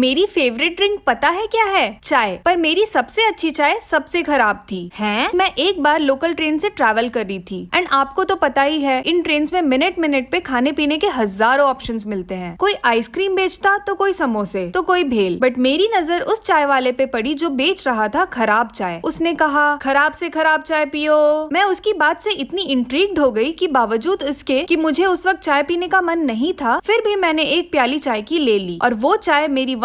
मेरी favourite drink पता है क्या है? चाय। पर मेरी सबसे अच्छी चाय सबसे खराब थी। हैं? मैं एक बार लोकल ट्रेन से ट्रैवल कर रही थी एंड आपको तो पता ही है इन ट्रेन में मिनट मिनट पे खाने पीने के हजारों ऑप्शंस मिलते हैं। कोई आइसक्रीम बेचता तो कोई समोसे तो कोई भेल। बट मेरी नजर उस चाय वाले पे पड़ी जो बेच रहा था खराब चाय। उसने कहा खराब से खराब चाय पियो। मैं उसकी बात से इतनी इंट्रीग्ड हो गई कि बावजूद इसके कि मुझे उस वक्त चाय पीने का मन नहीं था, फिर भी मैंने एक प्याली चाय की ले ली और वो चाय मेरी